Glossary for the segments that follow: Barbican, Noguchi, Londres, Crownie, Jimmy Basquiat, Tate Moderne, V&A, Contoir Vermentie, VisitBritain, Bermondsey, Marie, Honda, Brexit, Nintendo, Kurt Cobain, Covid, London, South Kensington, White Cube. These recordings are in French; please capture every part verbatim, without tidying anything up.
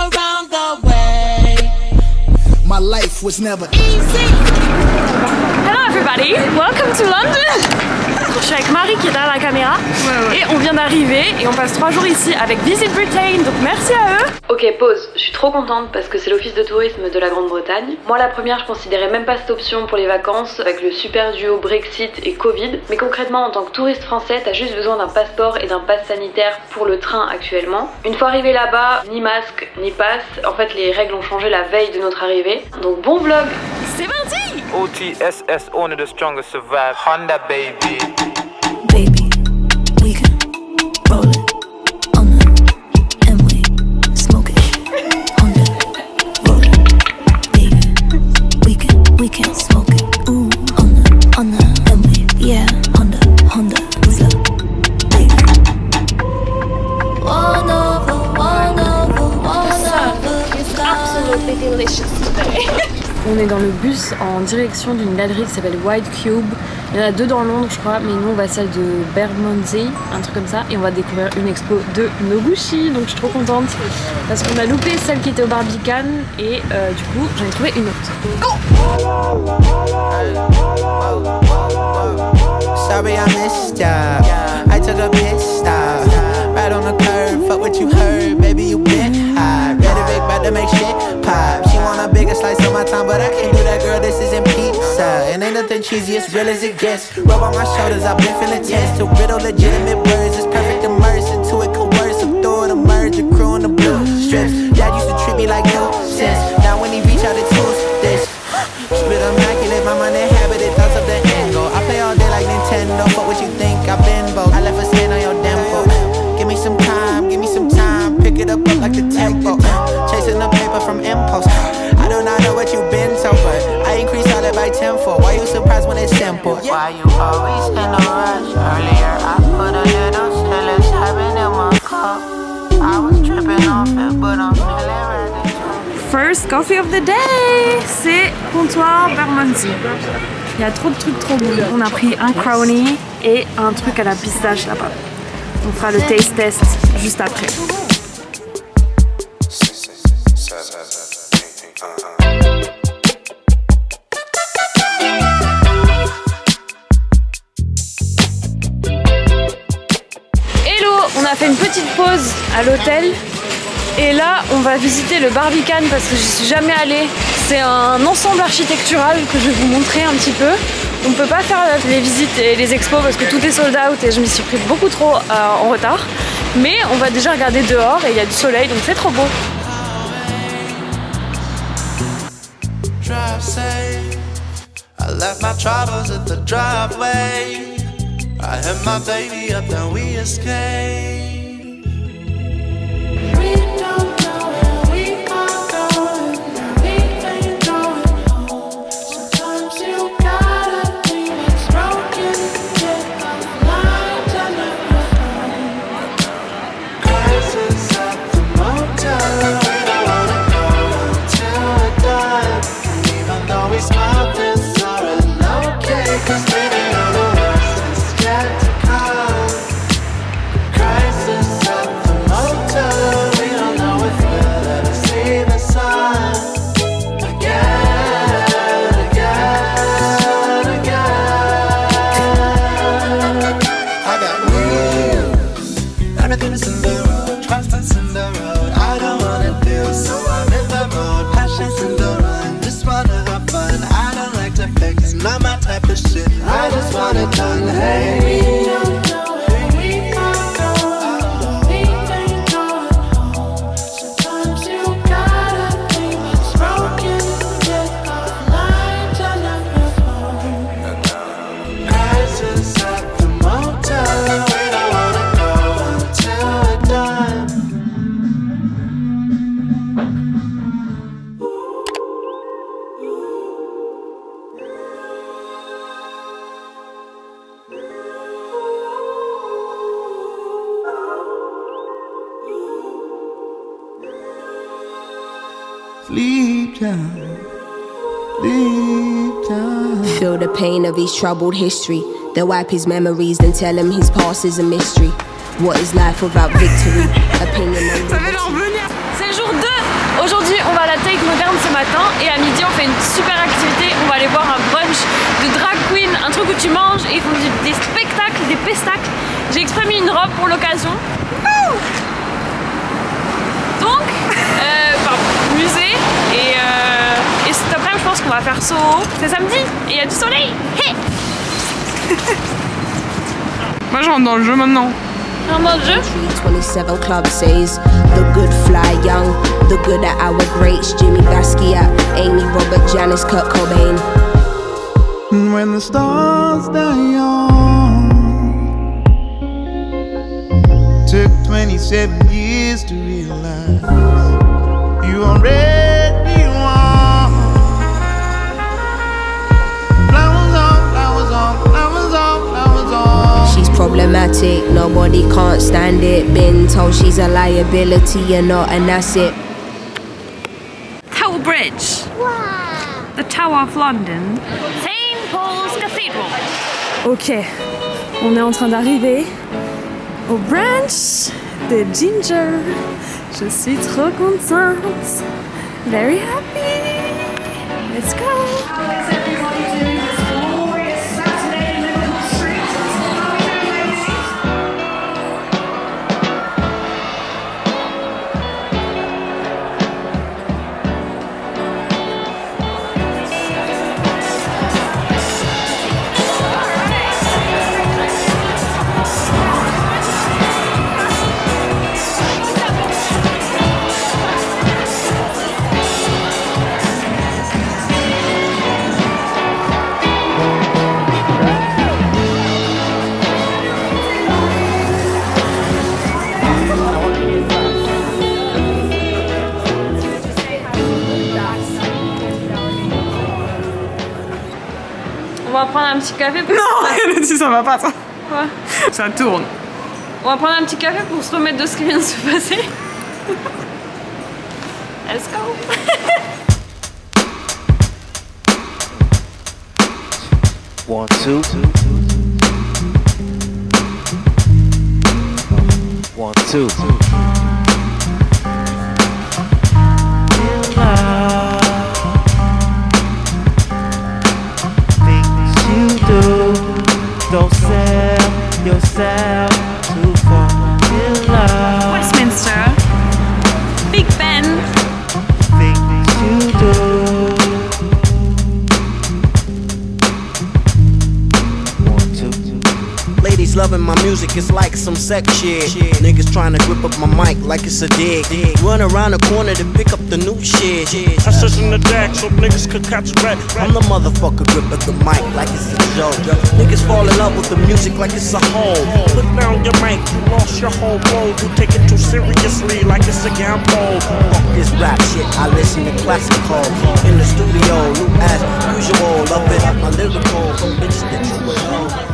around the way. My life was never easy. Hello everybody, welcome to London. Je suis avec Marie qui est derrière la caméra, ouais, ouais. Et on vient d'arriver et on passe trois jours ici avec VisitBritain, donc merci à eux. Ok, pause, je suis trop contente parce que c'est l'office de tourisme de la Grande-Bretagne. Moi la première, je considérais même pas cette option pour les vacances avec le super duo Brexit et Covid, mais concrètement en tant que touriste français, t'as juste besoin d'un passeport et d'un pass sanitaire pour le train actuellement. Une fois arrivé là-bas, ni masque, ni passe, en fait les règles ont changé la veille de notre arrivée, donc bon vlog, c'est parti. O T S S, only the strongest survive, Honda baby. Baby, we can roll it on the and we smoke it on the road. Baby, we can we can smoke it. Ooh, on the on the and we yeah on the Honda. What's up, baby? One over, one over, one over. It's absolutely delicious today. On est dans le bus en direction d'une galerie qui s'appelle White Cube. Il y en a deux dans Londres je crois, mais nous on va à celle de Bermondsey, un truc comme ça, et on va découvrir une expo de Noguchi, donc je suis trop contente parce qu'on a loupé celle qui était au Barbican et euh, du coup j'en ai trouvé une autre. Go! Sorry I missed ya, I took a pit stop, right on the curve, fuck what you heard, baby you been high, rhetoric about to make shit pop. Slice of my time, but I can't do that, girl, this isn't pizza. And ain't nothing cheesy, as real as it gets. Rub on my shoulders, I've been feeling tense. To riddle legitimate words, it's perfect immersion. To it coercive, through the merge, the crew in the blue strips. Dad used to treat me like no sense. Now when he reach out, it's who's this? Spit immaculate, my mind inhabited, thoughts of the end goal. I play all day like Nintendo, but what you think? I've been bold, I left a stain on your demo. Give me some time, give me some time. Pick it up, up like the tempo. Chasing the paper from impulse. I know what you've been told, but I increase all that by tenfold. Why you surprised when it's simple? Why you always in a rush? Earlier I put a little silly seven in my cup. I was tripping off it, but I'm feeling ready. First coffee of the day, c'est Contoir Vermentie. Il y a trop de trucs trop bons. On a pris un Crownie et un truc à la pistache là-bas. On fera le taste test juste après. On a fait une petite pause à l'hôtel et là on va visiter le Barbican parce que j'y suis jamais allée. C'est un ensemble architectural que je vais vous montrer un petit peu. On peut pas faire les visites et les expos parce que tout est sold out et je m'y suis pris beaucoup trop euh, en retard. Mais on va déjà regarder dehors et il y a du soleil donc c'est trop beau. I had my baby up and we escaped. We don't know where we are going. We ain't going home. Sometimes you gotta dream it's broken. Get up, light and look behind. Crisis at the motel. We don't wanna go until we die. And even though we smile, this are a low-key. Cause living on the worst is yet to come. Crisis at the motel. We don't know if we'll ever see the sun again, again, again. I got wheels. Everything is in the road. Trust is in the road. I don't wanna deal, so I'm in the road. Passion's in the run. Just wanna have fun. I don't like to fix. Not my type of shit. I just want it done. Hey. Leap down, leap down. Feel the pain of his troubled history. They'll wipe his memories, then tell him his past is a mystery. What is life without victory? Ça va leur venir. C'est le jour deux. Aujourd'hui, on va à la Tate Moderne ce matin et à midi, on fait une super activité. On va aller voir un brunch de drag queen, un truc où tu manges et ils font des spectacles, des pestacles. J'ai exprès mis une robe pour l'occasion. Donc, euh, enfin, musée et, euh, et cet après-midi, je pense qu'on va faire Soho. C'est samedi et il y a du soleil. Hey. Moi, je rentre dans le jeu maintenant. twenty-seven club says the good fly young, the good at our greats, Jimmy Basquiat, Amy, Robert, Janis, Kurt Cobain. When the stars die young, took twenty-seven years to realize you already won. Flowers on, flowers on, flowers on, flowers on. She's problematic, nobody can't stand it. Been told she's a liability and not an asset. Tower Bridge. Wow. The Tower of London. Saint Paul's Cathedral. Ok, on est en train d'arriver au brunch de Ginger. Je suis trop contente. Very happy. Let's go. On va prendre un petit café pour... Non, elle a dit ça va pas ça. Quoi ? Ça tourne. On va prendre un petit café pour se remettre de ce qui vient de se passer. Let's go. One, two, two. One, two, two. Don't sell yourself too far in love. Westminster, Big Ben. Things you do. One, two, two. Ladies loving my music is like some sex shit. shit. Niggas trying to grip up my mic like it's a dick. dick. Run around the corner to pick up the new shit. shit. I search in the deck so niggas could catch a rat. I'm the motherfucker grip up the mic like it's a niggas fall in love with the music like it's a hole. Put down your mic, you lost your whole world. You take it too seriously like it's a gamble. Fuck this rap shit, I listen to classical. In the studio, new as usual. Love it, my lyrical. Some bitches that you would know.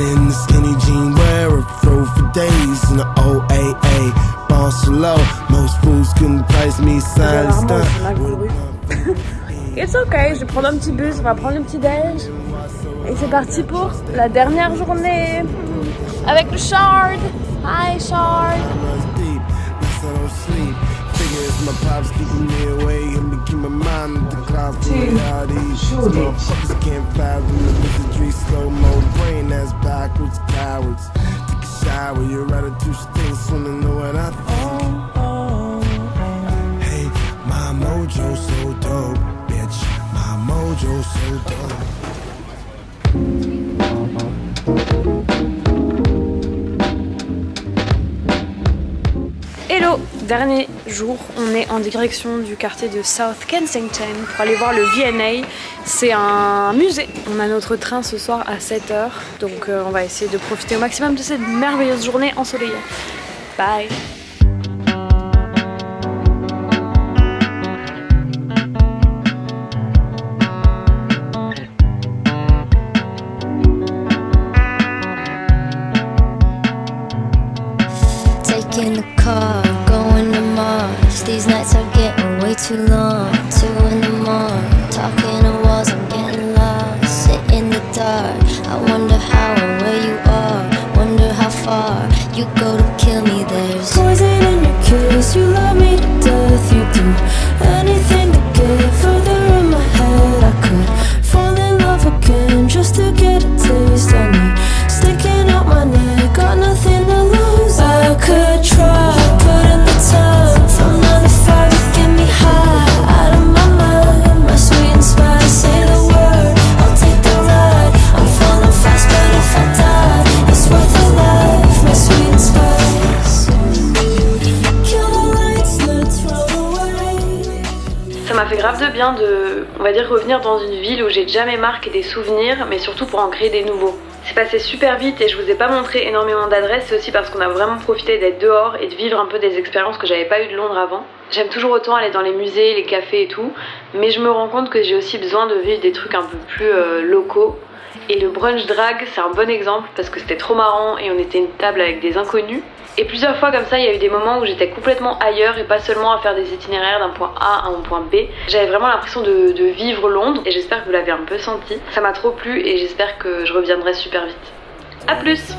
In the skinny jean, wear a fro for days in the O A A. It's okay, je vais prendre un petit bus, on va prendre le petit déj. Et c'est parti pour la dernière journée avec le Shard. Hi Shard. Shower, you're right at two stinks, wanna know what I think. Oh, oh, oh. Hey, my mojo so dope, bitch. My mojo so dope. Hello, dernier jour, on est en direction du quartier de South Kensington pour aller voir le V and A. C'est un musée. On a notre train ce soir à sept heures. Donc euh, on va essayer de profiter au maximum de cette merveilleuse journée ensoleillée. Bye. Taking the car, going to Mars. These nights are getting way too long. Two in the morning, talking away. bien de, on va dire, revenir dans une ville où j'ai déjà mes marques et des souvenirs, mais surtout pour en créer des nouveaux. C'est passé super vite et je vous ai pas montré énormément d'adresses, c'est aussi parce qu'on a vraiment profité d'être dehors et de vivre un peu des expériences que j'avais pas eues de Londres avant. J'aime toujours autant aller dans les musées, les cafés et tout, mais je me rends compte que j'ai aussi besoin de vivre des trucs un peu plus euh, locaux. Et le brunch drag, c'est un bon exemple parce que c'était trop marrant et on était une table avec des inconnus. Et plusieurs fois comme ça, il y a eu des moments où j'étais complètement ailleurs et pas seulement à faire des itinéraires d'un point A à un point B. J'avais vraiment l'impression de, de vivre Londres et j'espère que vous l'avez un peu senti. Ça m'a trop plu et j'espère que je reviendrai super vite. A plus!